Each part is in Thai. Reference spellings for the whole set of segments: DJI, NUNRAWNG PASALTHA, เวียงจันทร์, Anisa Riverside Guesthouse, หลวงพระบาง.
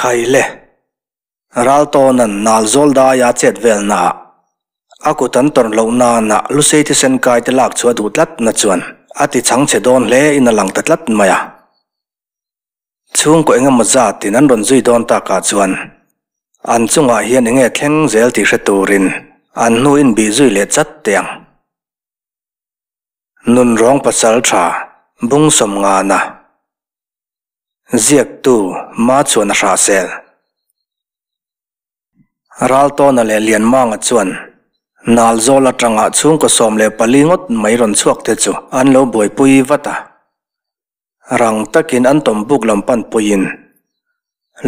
khaile ral to nan nal zol da ya chet vel na aku tan ton lo na na lu sei ti sen kai te lak chua du tlat na chuan ati chang che don le in a lang ta tlat maya chung ko engam za tin an ron zui don ta ka chuan an chunga hian enge thleng zel ti hre turin an nu in bi zui le chat teng nun rong pasal tha bung som nga na ziek tu ma chuan hra sel ral to na le lian ma nga chuan nal zo la tanga chung ko som le palingot mai ron chuak te chu an lo boi pui wata rang takin an tom buk lam pan puin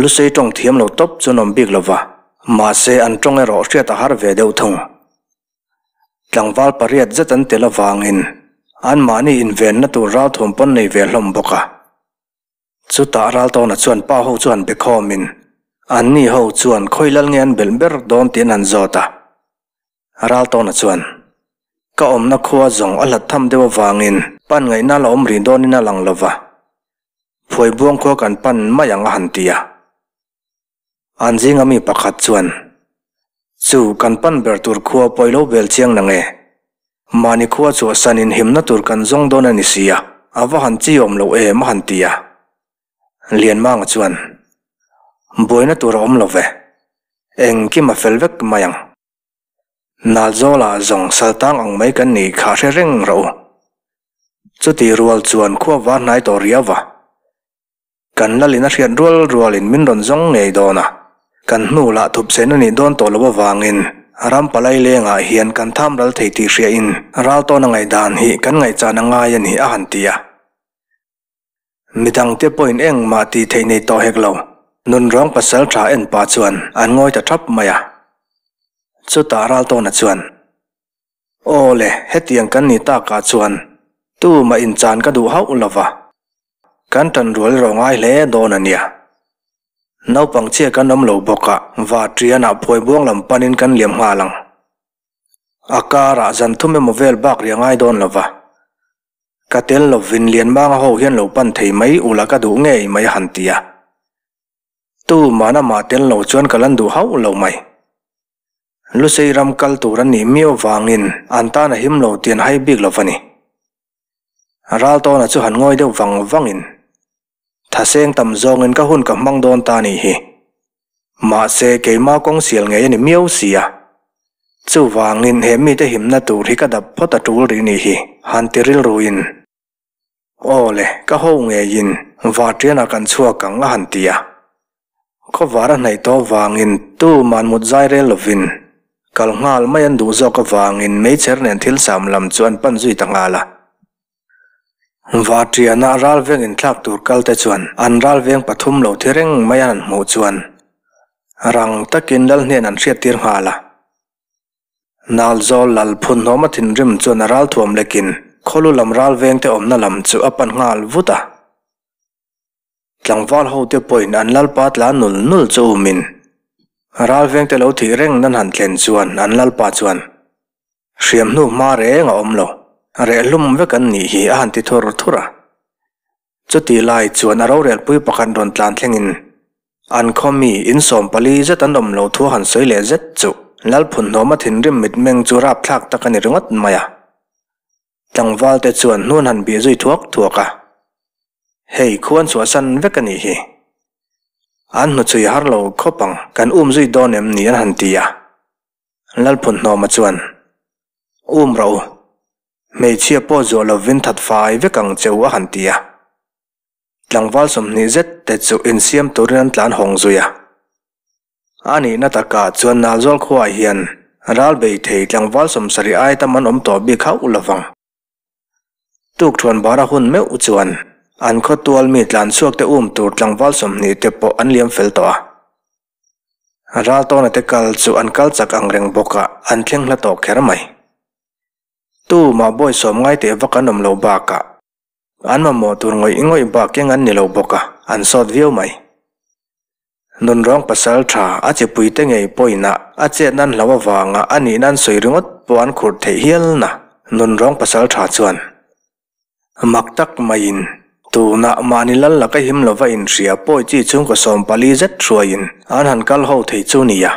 lu sei tong thiam lo top chunom bik lova ma se an tong ero hriat a har ve deuh thung tlangwal pariat zatan te lawangin an mani in ven na tu rau thum pon nei ve hlom boka chu ta ral to na chuan pa ho chuan be khomin an ni ho chuan khoilal ngen belber don tin an zota ral to na chuan ka om na khua zong ala tham dewa wangin pan ngai na la om ri don na lang lova phoi buang kho kan pan mayang han tia an jinga mi pakhat chuan chu kan pan ber tur khua poilo bel chiang na nge mani khua chu sanin him na tur kan zong don ani sia awa han chi om lo e ma han tia liền mang chuan bôi na tura om love eng ki ma fel vek mayang nal zola zong saltang ang mai kan ni kha re reng ro chu ti rual chuan khuwa wa nai to riawa kan la lina hrian rual rual in min ron zong ngei dona kan hnu la thup sen ani don to lo wangin ram palai lenga hian kan tham ral thei ti hria in ral to na ngai dan hi kan ngai cha na ngai ani a han tia midang te point eng ma ti thei nei to hek lo nun rong pasal tha en pa chuan an ngoi ta thap maya chu ta ral to na chuan o le hetiang kan ni ta ka chuan tu ma in chan ka du hau lova kan tan rual rongai le don ania nau pang che kan nom lo boka wa triana phoi buang lam panin kan liam ha lang akara zan thume movel bak riangai don lova katel lo vin lian bang ho hian lo pan thei mai ula ka du ngei mai han tia tu mana ma tel lo chuan kalan du hau lo mai lu sei ram kal tu ran ni mio wangin anta na him lo tian hai big lo fani ral to na chu han ngoi deuh wang wangin thaseng tam zong in ka hun ka mang don ta ni hi ma se ke ma kong sial ngei ni mio sia chu wangin he mi te him na tu ri ka dap phota tul ri ni hi han tiril ruin ole ka ho nge in wa tiana kan chua kang han tia ko wara nei to wangin tu man mut zaire lovin kal ngal mai an du zo ka wangin mei cher nen thil sam lam chuan pan zui tanga la wa tiana ral veng in thlak tur kal te chuan an ral veng pathum lo thireng mai an mu chuan rang takin dal hnen an hriat tir ha la nal zo lal phun homa thin rim chuan ral thuam lekin kholu lam ral veng te omna lam chu apan ngal vuta tlangwal ho te point an lal pat la nul nul chu min ral veng te lo thi reng nan han tlen chuan an lal pa chuan hriam nu ma re nga omlo re lum ve kan ni hi an ti thur thura chu ti lai chuan aro rel pui pakhan ron tlan thlengin an khomi in som pali zet an om lo thu han sei le zet chu lal phun homa thin rim mit meng chu rap thlak takani ringot maya tlangwal te chuan nun han bi zui thuak thuaka hei khuan chu san vek ani hi an nu chui har lo khopang kan zui don em ni an han tia lal phun homa chuan ro mei chia po zo lo vin that fai vekang cheu a han tia tlangwal som ni zet te chu in siam turin tlan hong zuya ani na taka chuan nal zol khua hian ral bei thei tlangwal som sari ai taman om to bi khau lawang tuk thuan bara hun me u chuan an kho tual mi tlan chuak te tur tlangwal som ni te po an liam fel to a ral to na te kal chu an kal chak ang reng boka an thleng la to kher mai tu ma boi som ngai te vakanom lo ba ka an ma mo tur ngoi ba keng an ni lo boka an sot viu mai nun rong pasal tha ache pui te ngei poina ache nan lawa wanga ani nan soi ringot puan khur thei hial na nun rong pasal tha chuan mak tak main tu na mani lal la ka him lova in ria poi chi chung ko som pali zet ruai in an han kal ho thei chu niya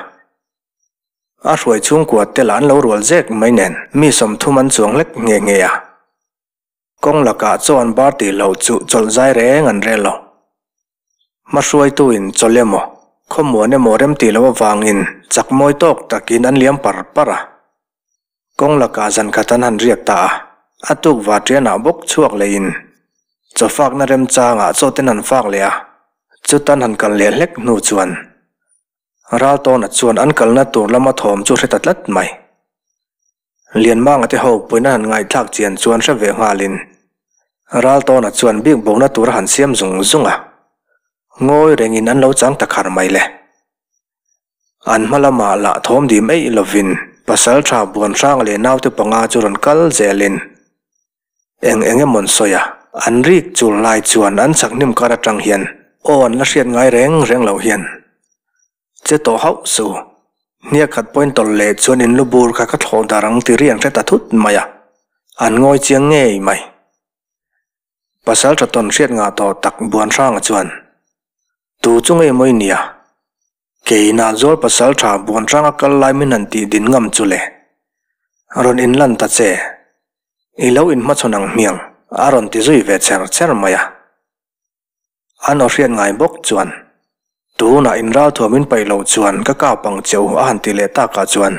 a ruai chung ko te lan lo rol zek mai nen mi som thuman chuang lek nge nge ya kong la ka chon ba ti lo chu chol zai reng an re lo ma ruai tu in cholemo khomo ne morem ti lo wangin chak moi tok takin an liam par para kong la ka zan khatan han riak ta atuk wa tre na bok chuak le in cho phác na rem trang à cho tên hàn phác lẽ cho tan hàn cần lẽ lách nô chuồn ra to nát chuồn ăn cần na tổ lama thòm cho sẽ tật lất mày liền mang à thế hậu với na hàn ngày thạc chiến chuồn sẽ về hòa liền ra to nát chuồn biết bố na tổ hàn xiêm dùng dung à ngồi để nhìn ăn lâu trắng tạc hàn mày lẽ ăn mà lama lạ thòm đi mấy là vin và sáu trà buồn sang lẽ nào thì bằng à cho rắn cắn dè liền anh em muốn soi à anh riết chùi lại chuồn anh sặc niêm cà trăng hiền ôn là xiên ngay rén rén lẩu hiền chế tổ hậu sù nia khát point tồn lệ chuồn in lu bùr khát hồn đà răng tì riêng sẽ ta thút mày à anh ngồi chiêng nghe mày bà sáu trật tuần xiên ngà tò tặc buồn sang chuồn tu chung em mới nia kể na zol bà sáu trà buồn sang các lai mình hẳn tì đến ngầm chu lệ rồi in lần ta chè in lâu in mất cho nàng miệng Aron ti zui ve cher cher maya ano rian ngai bok chuan tu na in ra thomin pai lo chuan ka ka pang cheu a han ti le ta ka chuan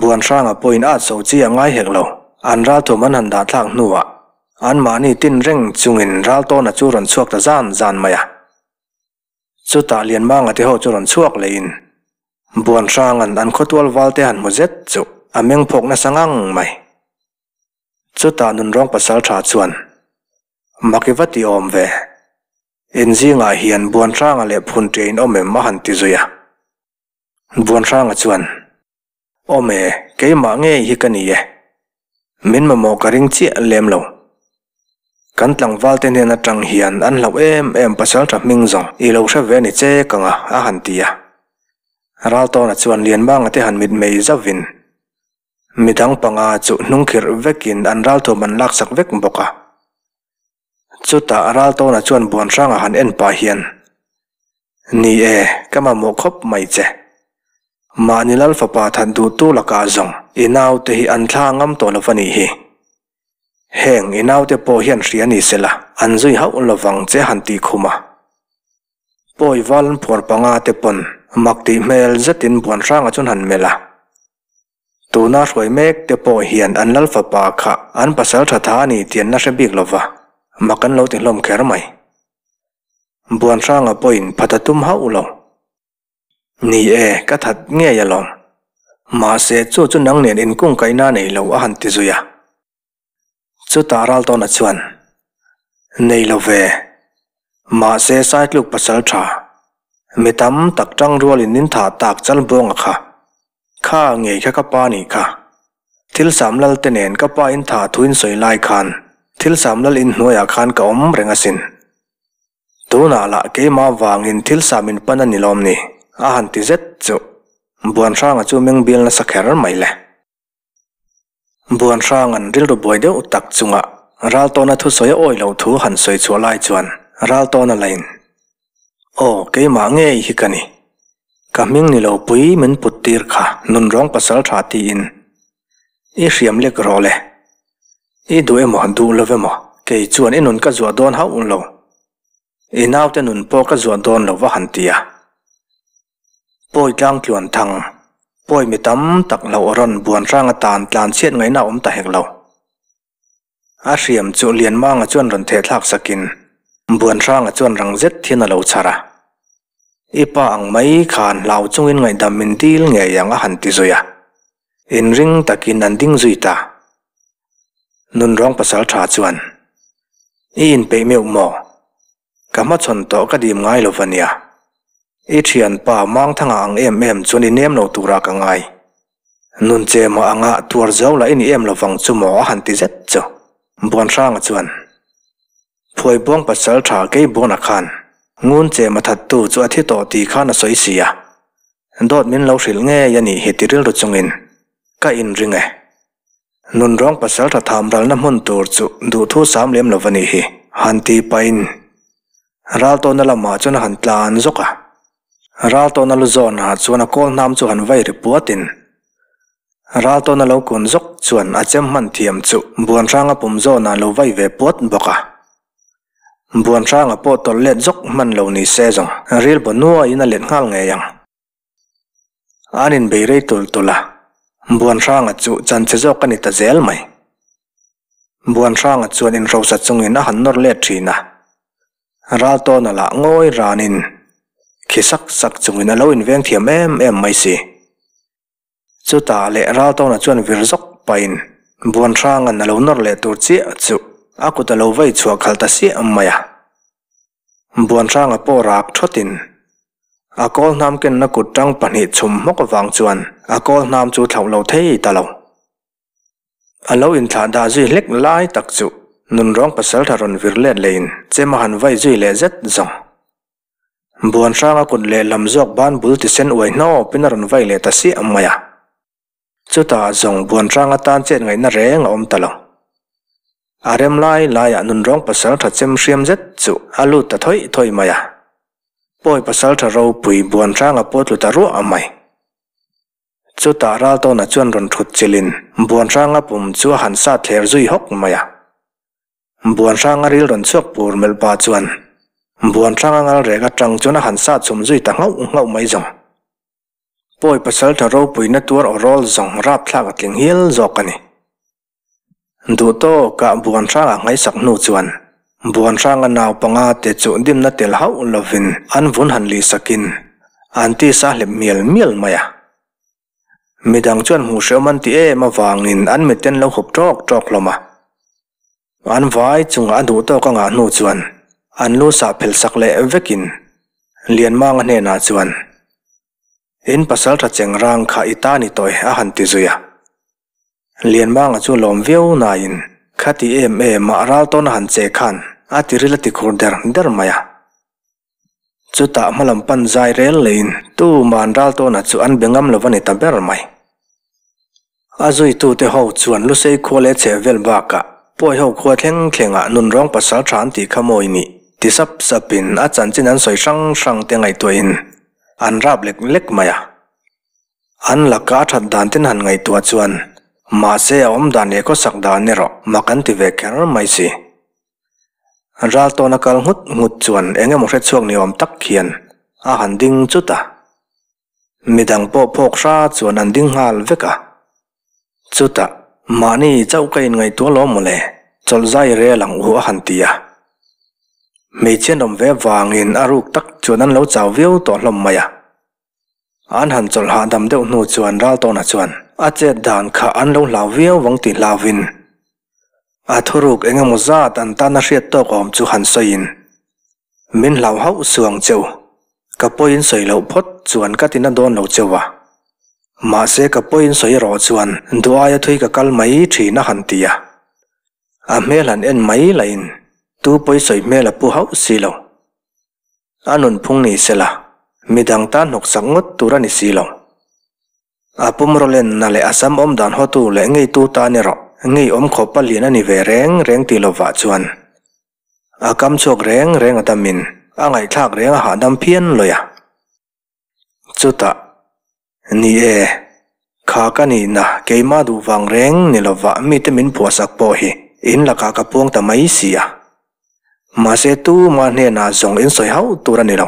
buan ranga point a so chi angai hek lo an ra thoman han da thak nuwa an mani tin reng chungin ral to na chu ron chuak ta zan zan maya chu ta lian mang ate ho chu ron chuak lein buan rangan an khotwal wal te han mozet chu ameng phok na sangang mai chú ta nôn rong bà sáu trà chuồn mà cái vắt đi ôm về in riêng ngài hiền buồn sang ngài lệ phun trên ôm em mà hẳn tí rồi à buồn sang ngài chuồn ôm em cái mà nghe hi cái này mình mà mò cái ring chia lem lâu cắn lằng vào tên hiền là trăng hiền ăn lẩu em bà sáu trà minh rồng y lâu sẽ về này che càng à hẳn tí à ra to là chuồn liền bang ngài thế hẳn mịt mày ra vìn mi dang panga chu nungkhir vekin an ral tho man lak sak vek boka chu ta ral to na chuan buan ranga han en pa hian ni kama mo khop mai che manilal fapa than du tu laka jong inaw te hi an thlangam to lofani hi heng inaw te po hian riani sela an zui hau lowang che han ti khuma poi valan phor panga te pon makti mel zatin buan ranga chun han mela tu na rồi mèk te po hiền an lal phapa kha an pasal tha tha ni tiền na sẽ bị lova mà cần lâu tiền lom khéo mày buồn sang ở point phát tum hậu lòng ni cái thật nghe ya lòng mà sẽ cho chút năng nền in cung cái na này lâu ăn ti rồi à cho ta ral to na chuan này lâu về mà sẽ sai lúc pasal tha mi tam tắc trăng rual in nín thả tạc chal buông kha kha nghe kha kapa ni kha thil sam lal tenen kapa in tha thuin soi lai khan thil sam lal in noya khan ka om renga sin tu na la ke ma wang in thil sam in pan ani lom ni a han ti zet chu buan rang a chu meng bil na sakher mai le buan rang an ril ro boi deu tak chunga ral to na thu soi oi lo thu han soi chu lai chuan ral to na lain o ke ma nge hi ka ni cả miếng nỉ lẩu bùi mình bột tiệt cả nôn rong pasal thả tiền, ít xiêm lệ cỏ lệ, ít đuôi mỏ đu lơ với mỏ, cái chuồn ít nôn cá rùa đón hậu ôn lẩu, ít nào tên nôn po cá rùa đón lẩu và hàn tiề, bôi trang chuồn thằng, bôi mì tắm tặc lẩu rần buồn sang tàn tàn xiên ngày nào ông ta hẹn lẩu, á xiêm chỗ liền mang ở chuồn rần thể thác sakin, buồn sang ở chuồn răng rết thiên là lẩu chả. Ipa ang mai khan lao chung in ngai dam min til nge yang a han ti zoya in ring takin an ding zuita nun rong pasal tha chuan in pe meu mo kama chon to ka dim ngai lovania e thian pa mang thanga ang em chuni nem no tura ka ngai nun che ma anga tuar zau la in em lovang chu mo han ti zet cho bon rang chuan phoi bong pasal tha ke bona khan ngun che mà thật tu cho thi tổ tì khá là xoay xì à đột mình lâu xỉl nghe yên ý hít ril rụt chung in ka in ring e nun rong pasal thật tham ral nam hôn tù trụ đủ thu sám liếm lò vani hi หันตีไปน์รัลตัวนั่นละมาจนหันตาอันซกะรัลตัวนั่นลุจอนหัดส่วนก็น้ำจวนไว้หรือปวดตินรัลตัวนั่นเราคนซกส่วนอาจจะมันเทียมจุบวนร่างกับผมจอนเราไว้เวปวดบอกะบวนร่างกับปวดตอนเล่นซกมันเราหนีเสียจังเรียลบนัวยินเล่นง่ายไงยังอันนี้เบรย์ตุลตุละบวนร่างกับจุจันเชจกันอิตาเจลไหมบวนร่างกับส่วนอินเราสัตว์จงอินหันนอร์เล่ทีนะราตอนละง่อยรานินคิดสักจงอินเราอินเวียงเทียมเอ็มไม่สิจุตาเล่ราตอนละส่วนวิรจกไปนบวนร่างกันเรานอร์เล่ตัวเจี๊ยจุอากุตเราไว้ชัวขัลตาเสียอเมียบวนร่างกับปอรักทตินอาโกลน้ำกินนักกุดจังปันหิชุมมกวางจวนอาโกลน้ำจูเถาเราเที่ยตาเราอาเราอินทาดาจีเล็กไล่ตักจุนุนร้องภาษาทารนวิรเลนเลนเจมหันไว้จีเลเจ็ดจงบวนช่างกุดเลลำจอกบ้านบุลติเซนอวยนอเป็นนรนไว้เลตัสีอเมียจุตาจงบวนช่างตานเจนไงนเรงอมตาเราอารมไล่ไล่นุนร้องภาษาทัดเจมเสียมเจ็ดจุอาลูตัดถอยเมียปอยภาษาทเราปุยบวนร่างอปอตุตารัวอมัยจุตาราตอนจวนรนทุดจิลินบวนร่างอปุ่มจัวหันซาเทอร์จุยหกมายะบวนร่างอริลรนชกปูรเมลปาจวนบวนร่างอเรกจังจวนหันซาสมจุยตังเงาไม่จงปอยภาษาทเราปุยนตัวอรอลจงราบทากติงเฮลจอกันนี่ดูโตกะบวนร่างไงสักนูจวนบวนร่างกันเอาปังอาเตจุดิมนัดเตลหัวลวินอันวุ่นหันลีสกินอันที่สาเหตุเมียลมายะมีดังชวนหูเสือมันตีเอมาวางนินอันมีเต้นเล่าขบจอกลมะอันไว้จงอันดูโตกังอันหูชวนอันลูสาเพลสักเล่เวกินเลียนมังเนนาชวนอินภาษาทัดเจงร่างขาอิตานิโตยอาหันติจุยะเลียนมังชวนลมเวียวนายินขัดที่เอมาเราต้นหันเจคันอาทิริลติคูเดอร์เดอร์มายะจุตามาลำพันใจเรลเลนตู้มานรัลตัวนัดจวนเบงมลวันตับเบอร์ไม่อาจุยตู้เทหัวจวนลุเซย์ควเลเชเวลบากะป่วยหัวควเทงเข่งอ่ะนุนร้องภาษาฉันที่ขโมยนี่ที่สับปินอาจารย์จีนันสวยช่างเตียงไงตัวอินอันรับเล็กมายะอันหลักการถัดด่านที่หันไงตัวจวนมาเสียอมด่านเอกสักด่านนี่หรอมากันที่เวกกันไม่สิราตอนนักการงุดชวนเองก็มองเห็นช่วงนิยมตักเขียนอาหารดิ้งจุดะมีดังพวกชาชวนอันดิ้งหาลเวกะจุดะมานี่เจ้าเกินไงตัวล้อมเลยจนใจเรียหลังหัวหันตียะมีเช่นดมเววางเงินอารุกตักชวนนั้นแล้วเจ้าวิวต่อลมมายะอันหันจนหาดำเดือดหนูชวนราตอนนั้นชวนอาเจดานข้าอันแล้วลาวิววังติลาวินอาทุรุกเองมุจาตันตานาเรียตโตกอมจูหันสยินมินเหล่าเฮาสวงเจ้ากระปุยนสวยเหล่าพดจวนกัตินาโดนเหล่าเจ้าวะมาเสกกระปุยนสวยรอจวนดูอายถุยกะกัลไม่ถีน่าหันตียะอาเมลันเอ็นไม่ไหลนตูปุยสวยเมลปูเฮาสีเหล่าอานุนพุงนี่เสละมีดังตาหนกสังงดตุรานิสีเหล่าอาปุ่มโรเลนนั่นแหละอาสามอมดานหัวตูและไงตูตาเนรองี้อมขบปลีนั่นนี่เวแรงตีลวะชวนอากำโชกแรงอาตมินอ่างไอทากแรงอาหารดำเพี้ยนเลยอะจุดะนี่ข้ากันนี่นะเกยมาดูวังแรงนี่ลวะมีแต่มินผัวสักปอหิอินละกากระพวงแต่ไม่เสียมาเสตูมาเนนาจงอินสวยเฮาตัวนี่เรา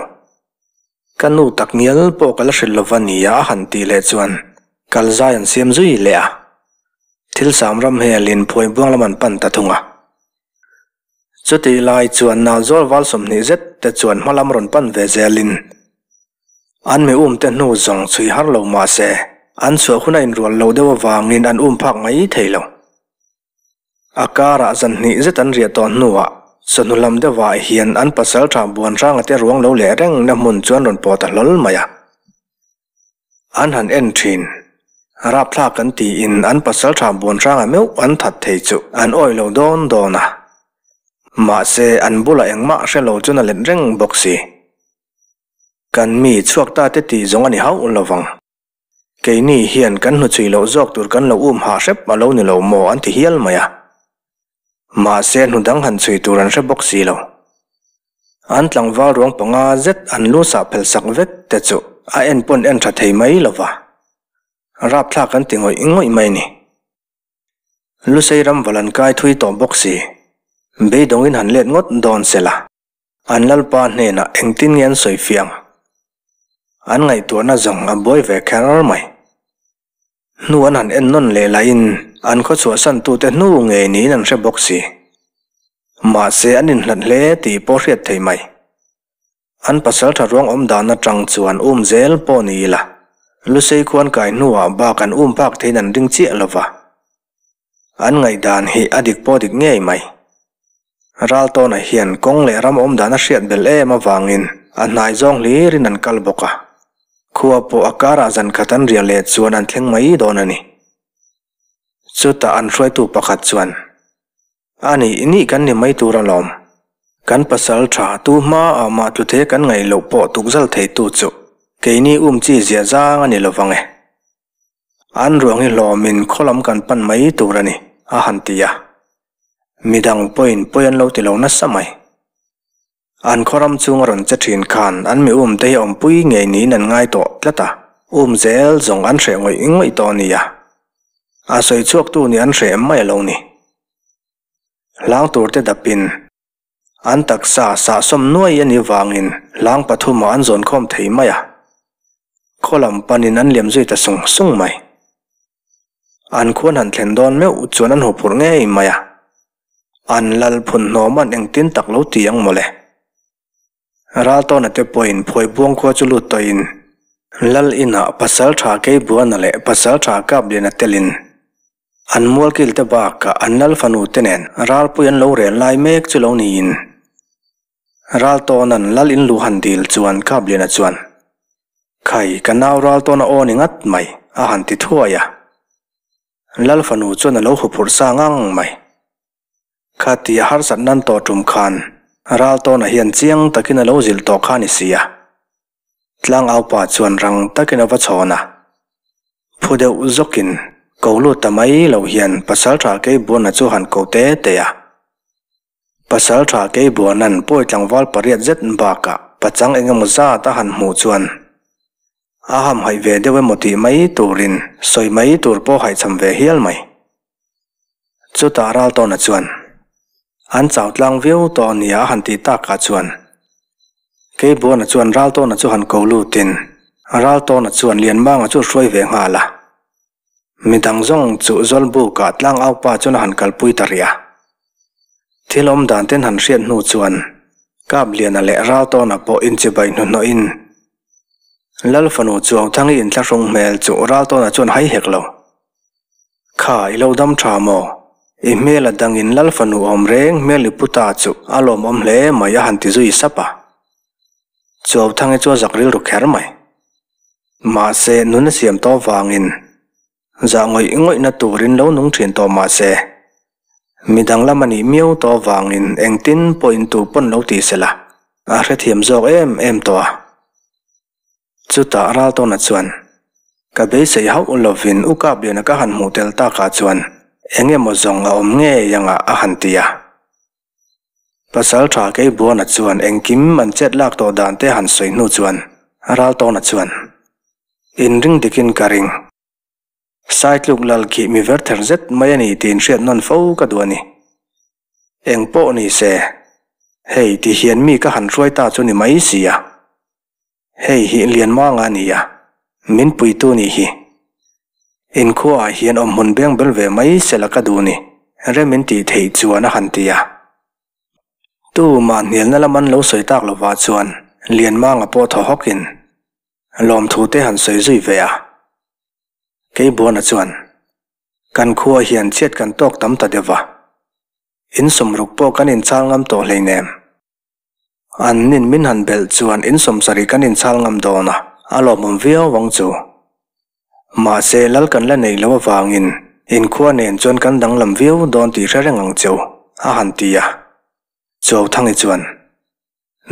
กันนูตักเงี้ยลปอกละสิลวะนี่อาหันตีเลชวนกัลใจอันเสียมจุยเลยอะทิลสามรำเฮลินพวยบ้วงละมันปันตะทุงะจุติลายจวนนาจอลวัลสมนิเจตแต่จวนมาลำรนปันเวเจลินอันไม่อุ้มแต่นูจงสุยฮัลโลมาเซอันสวยคุณอินรวนเราเดววางนินอันอุ้มพักไงเทลอาการะจันนิเจตันเรียตอนนัวสนุลำเดวายเฮียนอันปัสสาวะบวนร่างแต่รวงเราแหลเร่งน้ำมุนจวนรนปอตะลลมายะอันหันเอ็นทรินรับทราบกันตีอินอันปัสสาวะบนร่างเมื่ออันถัดเทจุอันอ้อยเราโดนนะมาเซอันบุลาเองมาเชลเราจนเล่นเร่งบอกสิกันมีช่วงตาเตตีจงอันเขาอุลวังเกนี่เฮียนกันหนุ่ยเราจอกตัวกันเราอุ้มหาเซ็บมาเราเนี่ยเราโมอันที่เฮียลมายะ มาเซนหุ่นดังหันสุยตูรันเชบกซีโลอันหลังว่าหลวงปงอาเจตอันลูสาเพลสักเวทแต่จุอาเอ็นปนเอ็นชัดเทย์ไม่ละวะรับทากันติงอยอิงอยไม่นี่ลูเซรัมวัลันกายทุยต่อบกซีเบยดงอินหันเล็ดงดดอนเสละอันลลปานเนน่ะเอ็งตินเงินสวยเฟียงอันไงตัวน่าจงอับบอยเวแคร์ร์ไม่นู่นหันเอ็นนนเลไลน์อันเขาสวดสันตูแต่นู่นเงยนี้นั่งเชบกซีมาเสียอันนินหลันเล่ตีโปเรียดไทยไม่อันภาษาทารวงอมดานาจังจวนเซลปอนีละลูเซควรกายนัวบากันภาคเทนันดึงเจี๊ยละวะอันไงดานฮีอดิกปอดิกเงยไม่รัลโตนเฮียนกงเลรำอมดานาเสียดเบลเอมาวางินอันนายจงลีรินันกัลบกะขัวปออาการอาจันขัตันเรียเลจวนอันเทงไม่โดนนี่สุดตาอันช่วยตูประคัดจวนอันนี้นี่กันเนี่ยไม่ตัวระลอมกันภาษาชาตูมาอามาตุเทกันไงหลบปอตุกจัลเทตุจุเกนี่จีเสียจ้างอันนี้ระวังอันรวงให้หลอมินข้อลำกันปั้นไม่ตัวระนี่อาหันตียะมีดังปอยเราติเรานัดสมัยอันข้อลำจูงรันจะถึงขันอันมีเตยอมปุยไงนี้นั่นง่ายต่อละตาเซลจงอันเสียงไว้อิงไว้ตอนนี้ยะอาศัยช่วงตัวนี้อันเสียไม่เรานี่ล้างตัวเตดับปินอันตักสาสะสมน้อยยันนิวางินล้างปฐุมอันโจนข้อมเทยไม่อะข้อลำปานินอันเหลี่ยมจุยแต่ส่งไม่อันควรหันเทนดอนเมื่ออุจวนอันหัวผุนง่ายไม่อะอันลัลผุนนอมันเองตินตักเล้าตียงมาเลยราตอนนั้นจะปล่อยปล่อยบวงควาจุลุตอินลัลอินะปัสสาวะเกยบัวนั่นแหละปัสสาวะกับเดนเตลินอันมัวกิลตบากะอันนัลฟันูเตเนนรัลปุยันเลวเรลไลเมกจุลนีนรัลตอนนั้นลัลอินลูฮันดิลจวนกับเรียนจวนไข่กันเอารัลตอนนั้นโอนิงัดไม่อาหันติทั่วยะลัลฟันูจวนนั้นเลวหุบผุดสร้างงั่งไม่ขัดที่ฮาร์สันนั้นต่อจุมคันรัลตอนนั้นเฮียนเจียงตะกินเลวจิลต่อข้านิเสียหลังเอาป่าจวนรังตะกินเอาวัชอนะผู้เดียวจกินกลูทำไมเราเห็นภาษาจากเก็บบัวนั่นจูหันกูเตะเตะภาษาจากเก็บบัวนั่นป่วยจังหวัดประเทศเจ็ดบากะปัจจังเองมุซาตะหันหมู่ชวนอาหามหายเวเดวมุติไม่ตูรินสอยไม่ตูรพ่อหายจำเวเฮียลไม่จุตาราลตอนชวนอันเจ้าทางวิวตอนนี้หันตีตากะชวนเก็บบัวนั่นชวนราลตอนจูหันกูลูตินราลตอนชวนเรียนบ้างจูช่วยเวงหาละมีดังจงจุจลบุกัดล่างเอาป่าจนหันกัลปุยตรียที่ลมดันเต้นหันเสียนหูชวนกับเลียนอะไรเราตอนอปอินจีใบหนุนอินแล้วฝนูจวงทั้งอินทั้งทรงเมลจุเราตอนจนหายเหกเราข่ายเราดำชาโมอิเมลดังอินแล้วฝนูอมเร่งเมลิปุตาจุอารมณ์อมเล่มายหันติจุยสับปะจวบทั้งจวจักริลุกแคร์ไม่มาเซนุนเสียมต่อวางอินจะงอยงอยนัดตัวรินแล้วนุ่งเฉียนต่อมาเสมีดังละมันอีเมียวต่อวางอินเองตินปอยตัวปนแล้วตีเสละอาเรทียมจอกเอ็มตัวจุดตาราตอนนั้นชวนกับเบสเสียหัวลวินอุกาบเดียนก็หันหูเตลตากาชวนเองยังมจงอมเงยยังอาหันตียภาษาชาเกยบัวนั้นชวนเองกิมมันเจ็ดลากต่อด่านเตหันสวยนู่ชวนราตอนนั้นชวนอินริงดิกินกริงสายลูกหลานขี่มีเวทเทอร์เจ็ตไม่หนีตีนเสียนนนฟูกระดวนี่เองโป้นี่เสเฮ้ยที่เฮียนมีก็หันช่วยตาจนนี่ไม่เสียเฮ้ยเฮียนเรียนมางานนี่ยะมินปุยตัวนี่ฮีเองข้อเฮียนอมหุนเบี้ยงเบลเวไม่เสละกระดวนี่เรื่องมินตีเทียจวนหันตียะตู้มันเหียนนั่นละมันเล่าสวยตากละวาจวนเรียนมางอ่ะโป้ทอฮกินลอมทูเตหันสวยจุยเวียเกี่ยบัวนั่นชวนกันขัวเหียนเช็ดกันตอกตั้มตาเดียวว่าอินสมรุกโปกันอินชาลงมโตเลยเนมอันนินมินหันเบลชวนอินสมสริกันอินชาลงมโตนะอารมณ์เวียววังจูมาเซลัลกันและในละวางอินขัวเนนชวนกันดังลำเวียวโดนตีเรื่องงังจูอาหันตียะจูทั้งอิจวน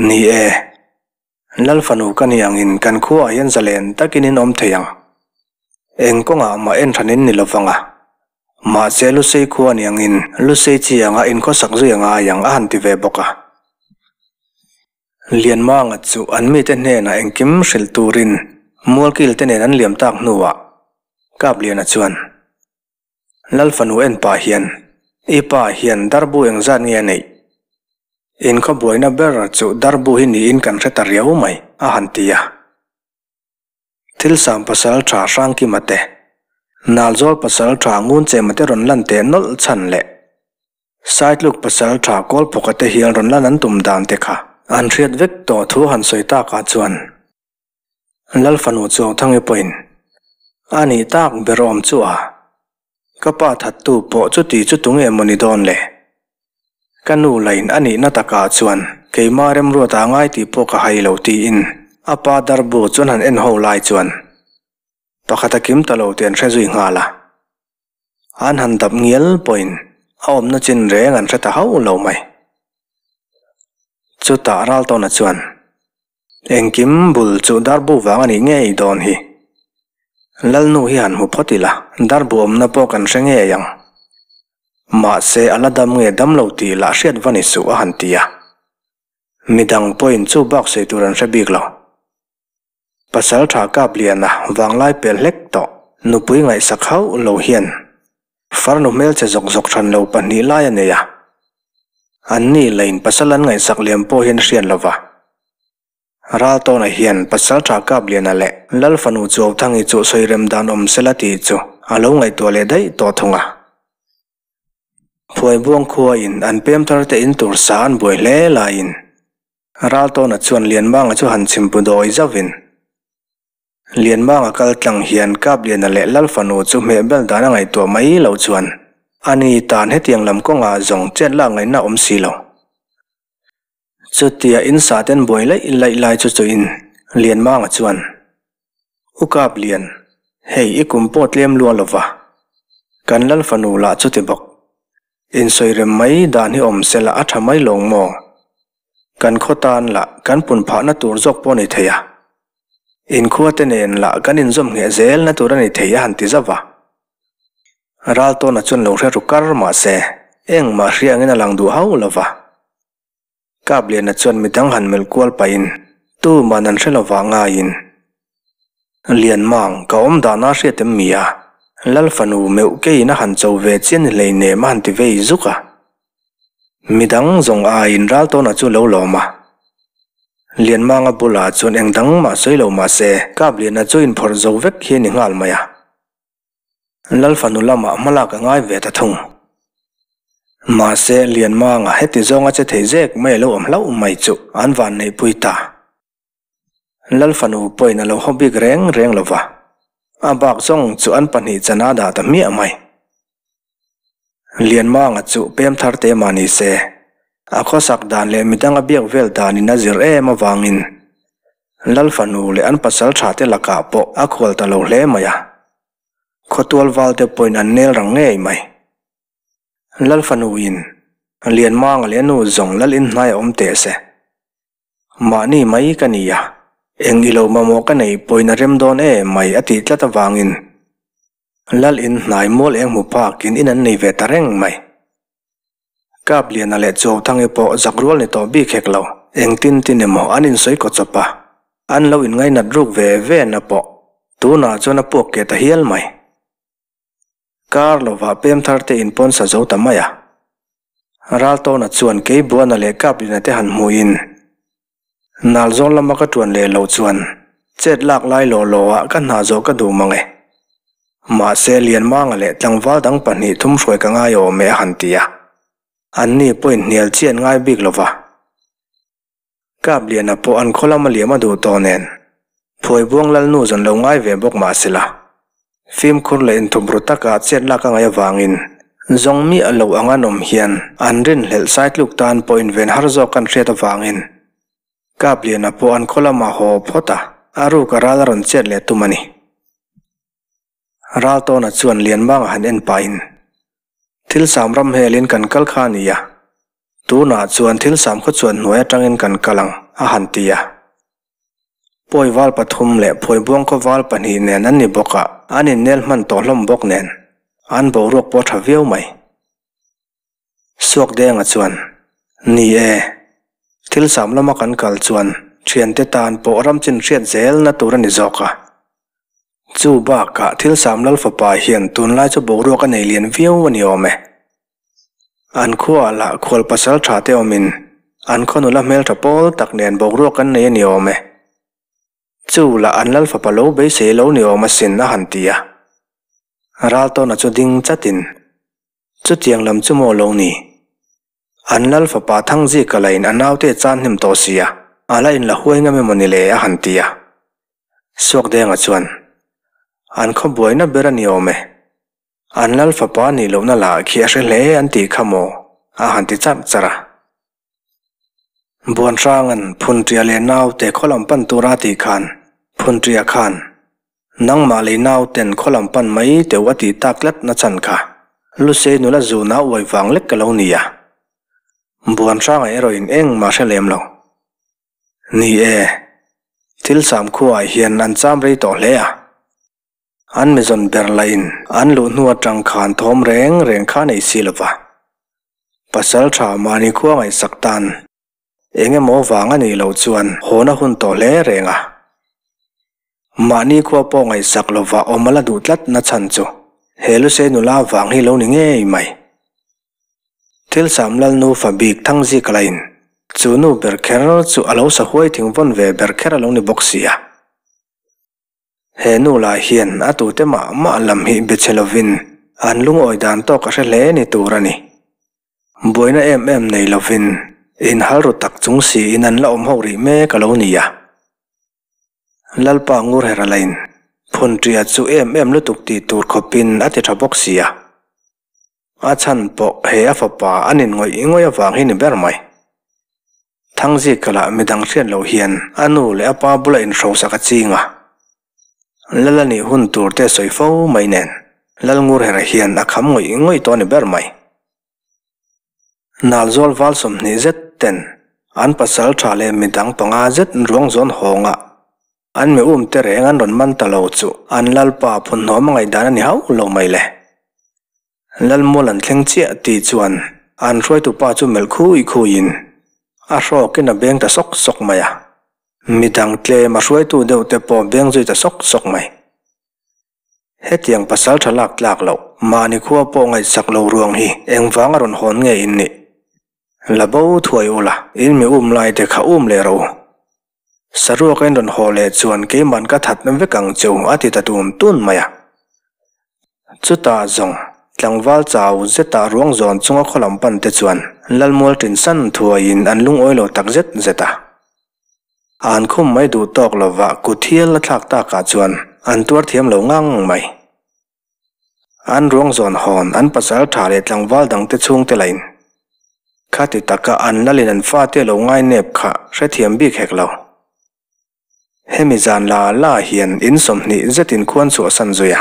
นี่เอลัลฟันูกันยังอินกันขัวเหียนเจเลนตะกินอินอมเทียงเองก็งามาเอ็นทันนินนิลฟังอ่ะ มาเจลุเซควรอย่างอินลุเซจีอย่างอินก็สักเรื่องอย่างอันที่เว็บก็เลียนมางจูอันมีแต่เนี่ยนะเองกิมสิลตูรินมัวกิลแต่เนี่ยนั้นเหลี่ยมตากนัวกับเลียนจวนลัลฟันเวนป่าเฮียนอีป่าเฮียนดับบุเองจานเงียนี่อินขบวยนับเบอร์จูดับบุหินอินกันเสตเรียวไหมอาหันตียะทิลสามภาษาชาสังกิมเตนาจอลภาษาชางูนเจมเตรนลันเตนลชันเละไซต์ลูกภาษาชากอลปกติเฮียนรนลันนั้นตุ่มดานเตค่ะอันเรียดเวกต่อทูหันสวยตากาจวนลัลฟันอุจวทั้งยี่ปุ่นอันนี้ตากเบรอมจัวก็ป้าถัดตู้โปจุตีจุตุงเอมอนิดอนเลยกันนูไลน์อันนี้นาตากาจวนเกยมาเริ่มรัวตาง่ายตีโปกไฮโลตีอินอาปาดารบูจวนหันเอ็นโฮไลจวนปะกตะกิมตะโลเตียนเชจุยงาละอันหันดับเงียลปุ่นออมนจินเรงันเชตาเฮาโลไหมจุดตาเราตอนนั้นชวนเองกิมบุลจุดดับบูวางอันนี้เงยดอนฮีลัลนูฮีหันหุบพอดีละดับบูอมนับพอกันเชงเงยยังมาเสอละดำเงยดำเหลวตีละเสียดวันนี้สุอาหันตียะมีดังพอยน์จุบักเสตุรันเสบิกเราภาษาชากาเปลี่ยนนะวางไล่เปลเล็กต่อนุปุยไงสักเขาเหลวเฮียนฟาร์นุเมลจะจกชันเหลวปนีไล่เนี่ยยะอันนี้เลยภาษาลันไงสักเลียมโพเห็นเสียนละวะราตอนเห็นภาษาชากาบเลียนนั่นแหละลัลฟันอุจวบทั้งอิจุสวยเริ่มดานอมเสลติจูอาลงไงตัวเลได้ตัวทงอ่ะพวยบ่วงครัวอินอันเปี่ยมทาร์เตอินตุรสานบวยเล่ลาอินราตอนชวนเลียนบ้างจูหันชิมปุดอยจับวินเลียนบ้างกัลตังเห็นกาบเลียนนั่นแหละลัลฟันอุจวบเมเบลดานไงตัวไม่เหลวชวนอันนี้ตานให้เตียงลำก็งาจงเจ็ดล่างไงน่าอมสีเหลาจุดเตียอินสาเต้นบ่อยเลยไล่จุดจุอินเลียนมากจวนอุกาบเลียนเฮยอีกุมปอดเลี้ยมลัวหลวะกันลัลฟันูละจุดติบกอินสวยเริ่มไม่ดานให้อมเสละอัฐไม่ลงมองกันข้อตานละกันปุ่นผาหน้าตัวจกปอนิเทียอินขั้วเต้นเองละกันอินจมเหยเซลหน้าตัวนิเทียหันติจับวะราตอนนั้นชวนลงเรือรุกการมาเสเอ็งมาเรียงเงินหลังดูเอาละวะกาบเลียนนั้นชวนมีทั้งหันเมลกัวไปอินตู้มันนั้นเชื่อว่าง่ายอินเลียนมังก็อมดานาเสียเต็มมีอะลัลฟันูเมื่อกี้นั้นหันเจ้าเวจินเลยเนมันที่เวจุกะมีทั้งจงอาอินราตอนนั้นชวนเลวหลอมะเลียนมังกับบุลาชวนเอ็งทั้งมาสวยเลวมาเสกาบเลียนนั้นชวนพอร์เจ้าเวกเฮนิงาลมายะลัลฟันุลามะมาลากง่ายเวททุ่งมาเสเลียนมางะให้ติจงอาจจะเทเจกไม่เลวอมเล่าไม่จุอันวันในปุยตาลัลฟันุปอยนั่นเราฮอบบี้แรงเลวะอาบากจงจุอันปนิจนาดาแต่เมียไม่เลียนมางะจุเปียมทาร์เตมานิเสอาข้อสักดานเลยมิดังกับเบียกเวลดานินาจิรเอมาวางินลัลฟันุเลอันปัสสลชาเตลักาโปอาควลตะเลวเลมายะขตัวลวาลเตปอยนันเนลรังเง่ไหมลัลฟันูอินเลียนมางเลียนูจงลัลอินนายอมเตเสมานี่ไม่กันนี่ยะเอ็งอิโลมาโมกันในปอยนันเริ่มโดนไม่อติตละตะวางินลัลอินนายมอลเอ็งมุภากินอินันในเวตาเร่งไหมกาบเลียนนั่นแหละโจทั้งอีปอจักรัวในตอบีเขกเราเอ็งตินเนี่ยหมออันอินสวยกดจับปะอันเราอินไงนัดรูปเวนนะปอตัวน่าจะนับพวกเกตเฮียลไหมกาลว่าเพิ่มทาร์เตอินปอนสัจว์ทำไมอะราตอนนั้นชวนเก็บบัวนั่นเล็กกับดินเตหันมูอินนาลจงละมากระชวนเลี้ยวชวนเจ็ดหลักไล่โลอะกันหาโจก็ดูมั่งเอมาเสเลียนมั่งเล็กจังว่าดังปนิทุ่มสวยกันง่ายโอเมหันตีอะอันนี้เป็นเนียลเชียนง่ายบิ๊กเลยวะกับเลียนอ่ะพออันคนละมาเลี้ยมาดูตอนนั้นพอยบ่วงลัลนู่จนเราง่ายเว็บบอกมาสิละฟิล์มคนเล่นทุบรถตักอาเซียนลักง่ายวางินจงมีอารมณ์งานอมเฮียนอันรินเหลสายลูกตาลปอยเวนฮาร์จอกันเสียตวางินกาบเลียนปอนคนละมาหอบพอตาอารูการาลรันเซียนเลตุมันีราตอนนั้นชวนเลียนบ้างหันเอ็นไปน์ทิลสามรำเฮลินกันกัลขานียะตัวน่าชวนทิลสามขดชวนหน่วยจังเงินกันกำลังอาหันตียะพอยวาลปฐุมเละพอยบ่วงก็วาลปนีเนนั่นนี่บอกอะอันนี้เนลมันต่อลมบอกเนน an bầu ruột bó thả viêu mày suộc đen ở chuồn nì e thil sám lắm mắc ăn cờ chuồn truyền tê tàn bộ râm chân truyền dẻo nát tu ra nỉ giọt cả chú ba cả thil sám lal phở bài hiền tuôn lai cho bầu ruột cái này liền viêu và nhiều mày an khua là khua pasal trả teo mình an khua nô la mel trả bol tắc nền bầu ruột cái này nhiều mày chú là an lal phở bà lâu bấy xế lâu nhiều mà xin na hẳn tia ra to na cho ding chát tin chút tiếng lầm chú mô lâu nìอันนั่นฝาปาทั้งจีกลายอันเอาเตจานหิมโตเสียอะไรนั่นละห้วยงั้นไม่มันเลยหันตีอ่ะสวกเด้งอ่ะชวนอันขบวยนับเบรนิโอเมอันนั่นฝาปาหนีลมนั่นละขี้เฉลยอันตีขโมอาหันตีจับจระบวนร่างอันพุนเรียเลนเอาเตขลัมปันตุราตีขันพุนเรียขันนั่งมาเลนเอาเตนขลัมปันไม่เตวัติตากลัดนัชันค่ะลุเซนุละจูน่าไว้ฟังเล็กกะเลาเนียบวนช่างไอรอยเอ็งมาเฉลมเรานี่ทิลสามคู่ไอเฮียนอันจามไรต่อเลยอันเมจอนเบอร์ไลน์อันลุนหัวจังขานทอมแรงแรงข้าในศิลปะภาษาชาวมานิคู่ไอสักตันเอ็งโมฟังอันนี้เราชวนโหน่าหุ่นต่อเลยแรงอ่ะมานิคู่ป้องไอสักลว่าอมละดูดลัดนัชันจูเฮลุเซนุลาฟังให้เราหนิเงยไหมทิลสามลัลนูฟบีกทั้งจีกลายจูนูเบอร์เคอร์จูอาลาวสะหวยถึงวันเวเบอร์เคอร์ลงในบ็อกซี่เฮนูลาเฮียนอาตูเตมามาลำฮีเบเชลวินอันลุงออยดานตอกเฉลยในตัวรันนี่บวยน่าเอ็มในลวินอินฮารุตักจงสีนันละอมฮอริเมกะลาวนี่ลัลปางูเฮรัลายน์พนตรีจูเอ็มลุตุกตีตัวขบินอาทิตย์บ็อกซี่อาชันปกเฮียฟป่าอันนี้งอยฟังให้หนึ่งแบบไหมทั้งจีกละไม่ดังเช่นเราเห็นอันนู้เลยป้าบุลอินโชสักจีงะแล้วนี่หุ่นตัวเตะสวยฟ้าไม่แน่นแล้วงูเห็นเห็นอาคำงอยตัวหนึ่งแบบไหมนาลจอลวัลสมนิจเต็นอันภาษาชาเลไม่ดังปังอาจร้องจนหงะอันไม่เตะแรงอันรอนมันตะลาวจูอันลัลป้าพนหอมไงด้านนี้เขาเราไม่เลยแล้วโมลันเข่งเจียตีจวนอันช่วยตุป้าจูเมลคู่อีคู่ยินอาชอบกินเบียงแต่ซอกไหมอ่ะมีดังเตะมาช่วยตัวเดียวแต่พอเบียงจุดแต่ซอกไหมเฮ็ดอย่างภาษาฉลาดหลากเหล่ามาในขั้วโป่งไอสักเหล่ารวงฮีเอ็งฟังอรุณหอนไงอินนี่ละเบ้าถวยโอละอินมีอุ้มลายแต่ขาอุ้มเลยเราสรุปกันรุนหอเลยจวนกี่มันก็ถัดนั้นไปกังจูอาทิตย์ตุ่มตุ่นไหมอ่ะจุดตาจงหลังวัลเจ้าเจตาร่วงจอนจงก็ขลังปันเตจวนลัลมัวตินสันทัวยินอันลุงอ้อยเราตักเจตาอันคุ้มไม่ดูตอกเราว่ากุเทียนละทักตากาจวนอันตัวเทียมเรางั่งไหมอันร่วงจอนหอนอันภาษาถาเลตหลังวัลดังเตชงเตลัยข้าติตากะอันนั่นเลยนันฟ้าเตเราง่ายเนบค่ะใช้เทียมบีแขกเราให้มีจานลาล่าเหียนอินสมนิเจตินควรสัวสันจุย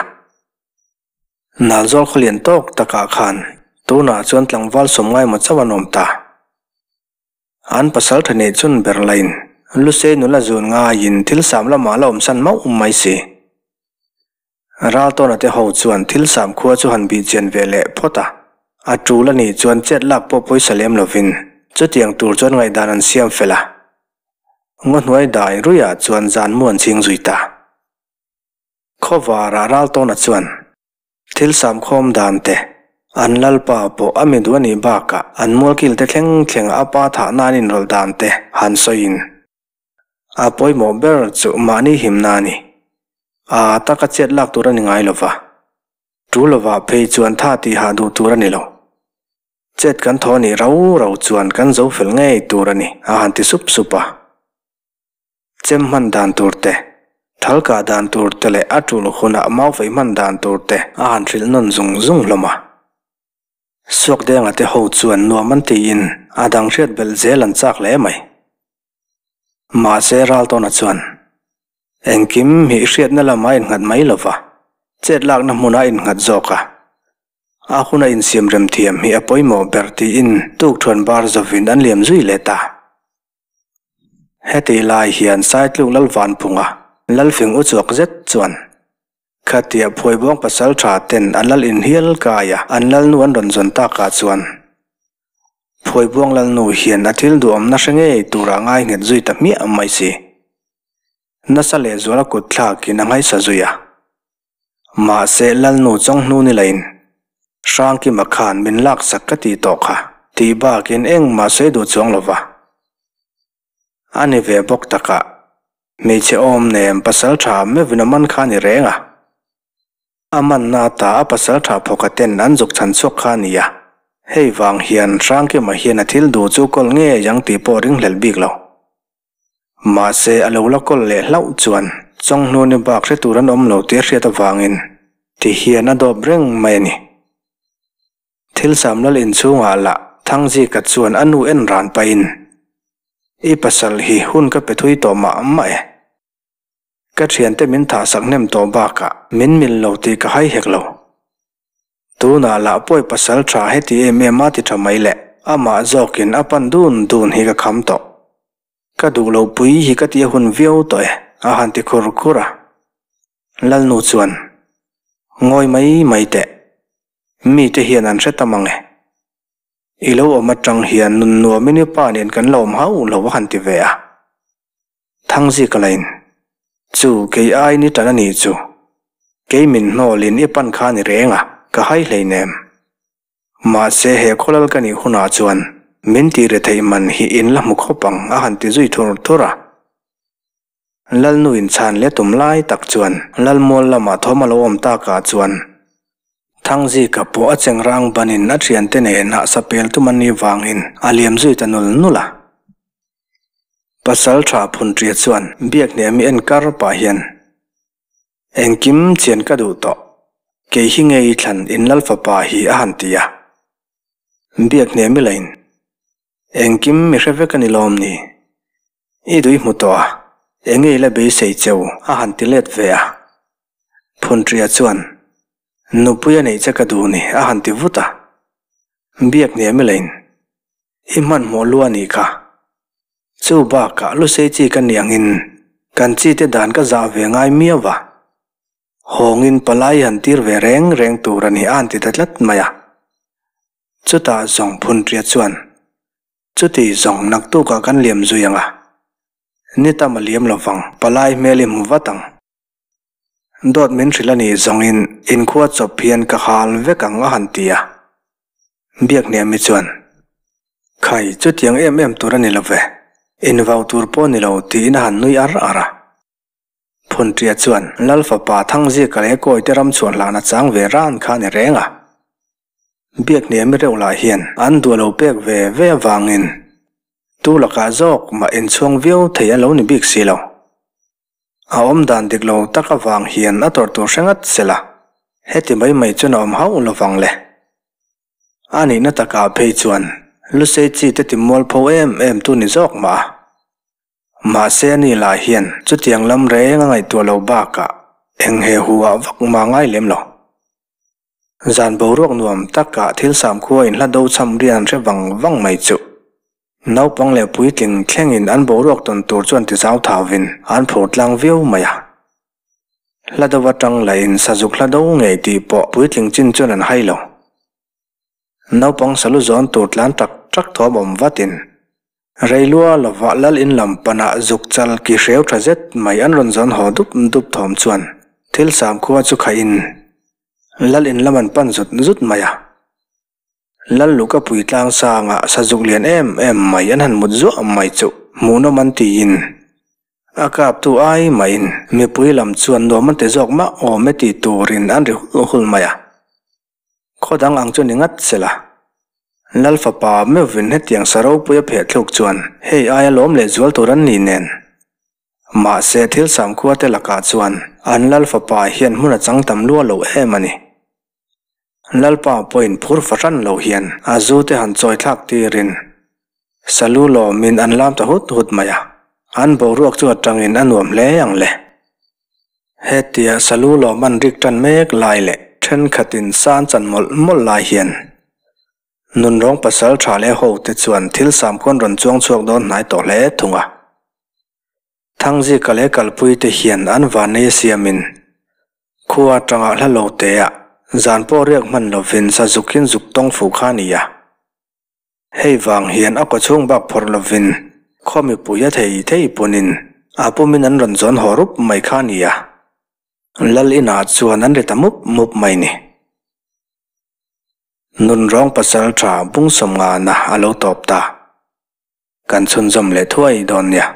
นาจอลเขลียนตกตะกะขันตัวนาจวนหลังวัลสมง่ายมัจวันอมตาอันภาษาทะเนจุนเบอร์ไลน์ลุเซนุลาจูนง่ายินทิลสามละหมาละอมสันเมาไม่สิราตัวนาเตหอจวนทิลสามขั้วจวนบีเจนเวเลพอตาอาจูละนี่จวนเจ็ดลับปอปอยเสลมลวินจุดเตียงตัวจวนไงดานันเซียมเฟล่างดไว้ได้รู้ยาจวนจานม่วนชิงจุยตาข้อวาราราตัวนาจวนทิลสามคมดามเตอันลัลป้าปออเมดวันีบากะอันมัวกิลเตแข็งอาป้าถานานินรอดามเตหันซอินอาปอยโมเบอร์จุมานีหิมนานีอาตะกัจเจลักตัวนิงไงลวะจูลวะเพยจวนท่าตีหาดูตัวนิโลเจ็ดกันทอนีเราจวนกันเจ้าฝลไงตัวนิอาหันติสุปะเจมมันดานตัวเตทัลกาดานตัวเตลอาจูลคนอาเมาไฟมันดานตัวเตอาหันริลนนจงละมาสวกเดงอาเตหอดส่วนนัวมันตีอินอาดังเชิดเบลเจลันซักเล่ไหมมาเซรัลตอนส่วนเอ็งคิมหิเชิดนั่นละไม่หัดไม่ละวะเจ็ดหลักน้ำมุนาอินหัดจอกะอาคุณอินเสียมเรียมเทียมหิอภัยโมเบอร์ตีอินตุกชวนบาร์จวินอันเลียมจุยเลตาเฮตีลายเฮียนไซต์ลุงลัลวานพุงะลัลฟิงอุจวกเจ็ดส่วน Katia phoi bong pasal tra ten anal in hiel kaya anal nuan ron zon ta ka chuan phoi bong lal nu hian athil duam na senge tura ngai nget zui ta mi amai si nasale zora ko thla ki na ngai sa zuya ma se lal nu chong nu ni lain sang ki makhan min lak sakati to kha ti ba kin eng ma se du chong lova ani ve bok taka me che om nem pasal tha me vinaman kha ni renga aman na ta pasal tha phokaten nan jok chan chok kha niya hei wang hian sang ke ma hian athil du chu kol nge yang ti po ring hlel bik lo ma se alo la kol le hlau chuan chong hnu ne bak re turan om lo te hriat awangin ti hian a do breng mai ni thil samlal in chunga la thangji ka chuan anu en ran pa in e pasal hi hun ka pethui to ma amma e ka thian te min tha sak nem to ba ka min min lo ti ka hai hek lo tu na la poi pasal tha he ti em ma ti tha mai le ama zokin apan dun dun hi ka kham to ka du lo pui hi ka ti hun viau to e a han ti khur khura lal nu chuan ngoi mai mai te mi te hian an reta mang e ilo oma tang hian nun nu mini pa nen kan lom hau lo han ti ve a thangji ka lain chu ke ai ni tana ni chu ke min no lin e pan kha ni renga ka hai hlei nem ma se he kholal ka ni huna chuan min ti re thei man hi in la mu khopang a han ti zui thur thura lal nu in chan le tum lai tak chuan lal mol lama thoma lo om ta ka chuan thangji ka po a cheng rang banin na thian te ne na sapel tu mani wangin aliam zui tanul nula pasal tha phun tri chuan biak ne mi en kar pa hian engkim chen ka du to ke hingei thlan in lal fa pa hi a han tia biak ne mi lain engkim mi hreve kan ilom ni e dui mu to engei la be sei cheu a han ti let ve a phun tri chuan nupuya nei chaka du ni a han ti vuta biak ne mi lain e man mo lua ni kha chu ba ka lu se chi kan niangin kan chi te dan ka za ve ngai mia wa hongin palai han tir ve reng reng turan hi an ti tatlat maya chuta zong phun ria chuan chuti zong nak tu ka kan liam zuyanga nita ma liam lawang palai melim watang dot min thrilani zongin in khuat chopian ka hal vekang a han tia biak ne mi chuan khai chutiang em turani love in vau tur po ni lo ti in han nui ar ara phun tia chuan lal fa pa thangji ka le koi te ram chuan lana chang ve ran kha ni renga biak ne mi reu la hian an du lo pek ve wangin tu la ka jok ma in chung viu theia lo ni bik si lo a om dan dik lo taka wang hian a tor tur sengat sela heti mai mai chuan om hau lo wang le ani na taka phei chuan lu se chi te timol pho em tu ni jok ma se ni la hian chutiang lam re nga ngai tu lo ba ka eng he huwa vak ma ngai lem lo zan bo rok nuam taka thil sam khuai la do cham rian re wang wang mai chu nau pong le pui ting thleng in an bo rok ton tur chuan ti zau thawin an phor tlang veu maya la do watang la in sajuk la do ngai ti po pui ting chin chuan an hai lo nau pong salu zon tut lan tak trak tho bom vatin reilua lawa lal in lam pana juk chal ki hreu thajet mai an ron zon ho dup thom chuan thil sam khuwa chu khain lal in laman pan zut maya lal luka pui tlang sanga sajuk lian em mai an han mut zu mai chu muno man ti in akap tu ai mai in me pui lam chuan do man te jok ma o me ti turin an ri hul maya khodang ang chu ningat sela lal fa pa me vin he tiang saro puya phe thluk chuan hei aya lom le zual turan ni nen ma se thil sam khuwa te laka chuan an lal fa pa hian hmuna changtam lua lo hemani lal pa point phur faran lo hian azu te han choi thak ti rin salu lo min an lam ta hut maya an bo ruak chu atangin anuam le ang le hetia salu lo man rik tan mek lai le then khatin san chan mol lai hian nun rong pasal tha le ho te chuan thil sam kon ron chuang chuak don nai to le thunga thangji kale kalpui te hian an van nei siamin ขัวจังหวะละโลเตะจานพ่อเรียกมันโลวินซาจุกินจุกต้องฝูข้านี่ยะให้วางเหียนเอากระช่วงบักพอโลวินข้อมีปุยะเทยปุนินอาปุมินันรันจอนหอรุบไม่ข้านี่ยะลลินาจวนนั้นเรตมุบมุบไม่นี่นุนร้องประสานถาบุ้งสมงานนะอาโลตอบตากันชนจมเลถ้วยดอนเนี่ย